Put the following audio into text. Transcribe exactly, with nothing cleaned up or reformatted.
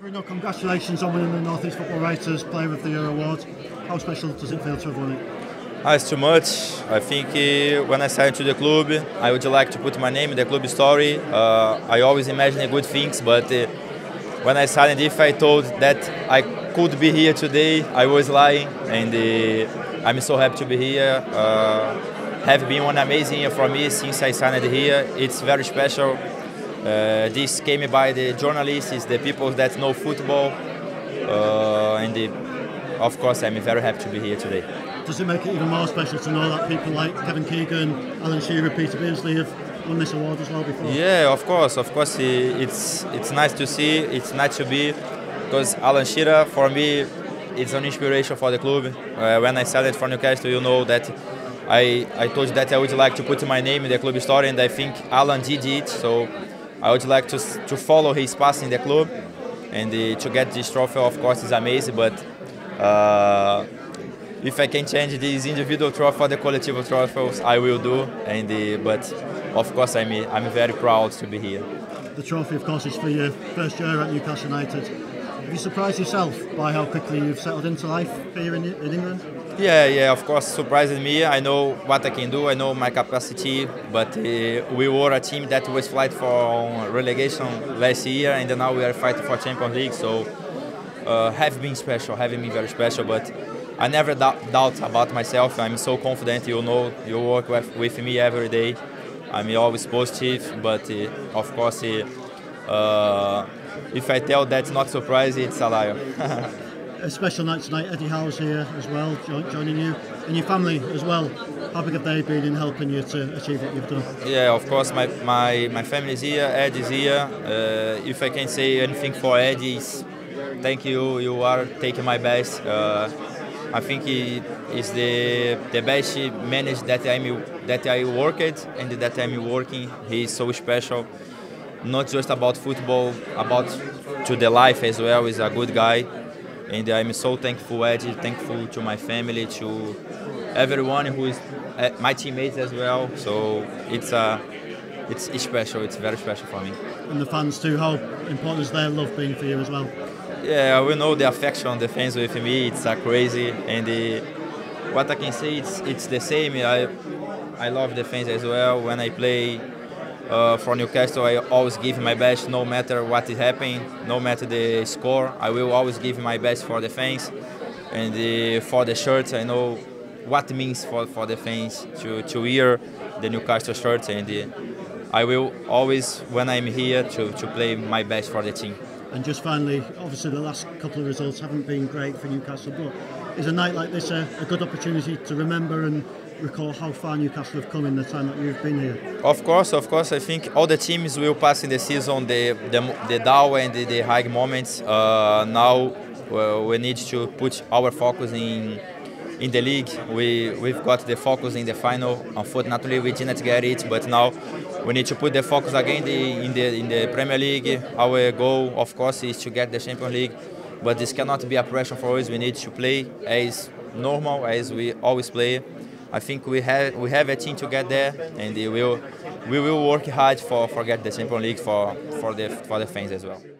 Bruno, congratulations on winning the Northeast Football Writers Player of the Year Award. How special does it feel to have won it? Ah, it's too much. I think uh, when I signed to the club, I would like to put my name in the club story. Uh, I always imagine good things, but uh, when I signed, if I told that I could be here today, I was lying. And uh, I'm so happy to be here. Uh, have been one amazing year for me since I signed here. It's very special. Uh, this came by the journalists, the people that know football, uh, and the, of course I'm very happy to be here today. Does it make it even more special to know that people like Kevin Keegan, Alan Shearer, Peter Beardsley have won this award as well before? Yeah, of course, of course it's, it's nice to see, it's nice to be, because Alan Shearer for me is an inspiration for the club. Uh, when I started for Newcastle, you know that I, I told you that I would like to put my name in the club story, and I think Alan did it, so I would like to, to follow his path in the club, and uh, to get this trophy, of course, is amazing, but uh, if I can change this individual trophy for the collective trophies, I will do, and uh, but of course I'm, I'm very proud to be here. The trophy, of course, is for your first year at Newcastle United. Have you surprised yourself by how quickly you've settled into life here in, in England? Yeah, yeah, of course, surprising me. I know what I can do, I know my capacity, but uh, we were a team that was fighting for relegation last year, and now we are fighting for Champions League, so uh, have been special, having been very special, but I never doubt about myself. I'm so confident, you know, you work with, with me every day. I'm always positive, but uh, of course, uh, Uh, if I tell that's not surprising, it's a lie. A special night tonight, Eddie Howe's here as well, jo joining you, and your family as well. How big have they been in helping you to achieve what you've done? Yeah, of course, my, my, my family's here, Eddie's here. Uh, if I can say anything for Eddie, thank you, you are taking my best. Uh, I think he is the, the best manager that, I'm, that I worked and that I'm working. He's so special. Not just about football, about to the life as well. He's a good guy, and I'm so thankful, Eddie, thankful to my family, to everyone who is uh, my teammates as well. So it's a, uh, it's special. It's very special for me. And the fans too. How important is their love being for you as well? Yeah, we know the affection the fans with me. It's uh, crazy, and uh, what I can say, it's it's the same. I I love the fans as well when I play. Uh, for Newcastle, I always give my best, no matter what is happening, no matter the score. I will always give my best for the fans, and uh, for the shirts. I know what it means for, for the fans to, to wear the Newcastle shirts, and uh, I will always, when I'm here, to, to play my best for the team. And just finally, obviously the last couple of results haven't been great for Newcastle, but is a night like this a, a good opportunity to remember and recall how far Newcastle have come in the time that you've been here? Of course, of course. I think all the teams will pass in the season the the, the down and the, the high moments. Uh, now uh, we need to put our focus in in the league. We we've got the focus in the final. Unfortunately, we didn't get it, but now we need to put the focus again the, in the in the Premier League. Our goal, of course, is to get the Champions League, but this cannot be a pressure for us. We need to play as normal as we always play. I think we have we have a team to get there, and we will we will work hard for for get the Champions League for for the for the fans as well.